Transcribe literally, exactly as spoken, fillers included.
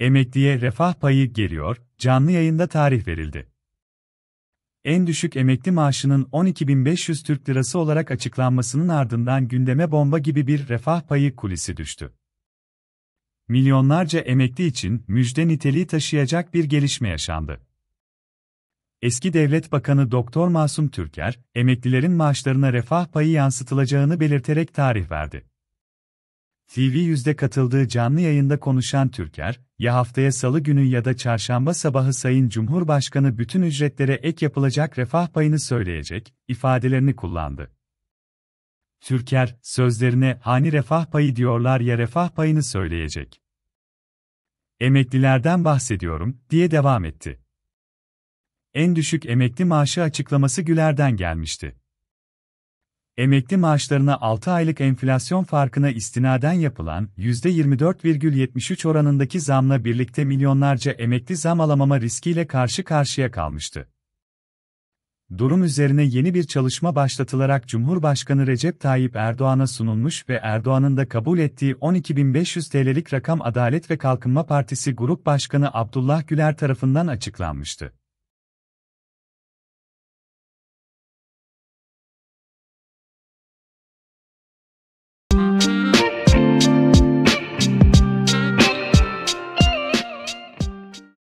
Emekliye refah payı geliyor, canlı yayında tarih verildi. En düşük emekli maaşının on iki bin beş yüz Türk lirası olarak açıklanmasının ardından gündeme bomba gibi bir refah payı kulisi düştü. Milyonlarca emekli için müjde niteliği taşıyacak bir gelişme yaşandı. Eski Devlet Bakanı Doktor Masum Türker, emeklilerin maaşlarına refah payı yansıtılacağını belirterek tarih verdi. T V yüz'de katıldığı canlı yayında konuşan Türker, "Ya haftaya salı günü ya da çarşamba sabahı Sayın Cumhurbaşkanı bütün ücretlere ek yapılacak refah payını söyleyecek" ifadelerini kullandı. Türker, sözlerine "hani refah payı diyorlar ya refah payını söyleyecek. Emeklilerden bahsediyorum" diye devam etti. En düşük emekli maaşı açıklaması Güler'den gelmişti. Emekli maaşlarına altı aylık enflasyon farkına istinaden yapılan yüzde yirmi dört virgül yetmiş üç oranındaki zamla birlikte milyonlarca emekli zam alamama riskiyle karşı karşıya kalmıştı. Durum üzerine yeni bir çalışma başlatılarak Cumhurbaşkanı Recep Tayyip Erdoğan'a sunulmuş ve Erdoğan'ın da kabul ettiği on iki bin beş yüz T L'lik rakam Adalet ve Kalkınma Partisi Grup Başkanı Abdullah Güler tarafından açıklanmıştı.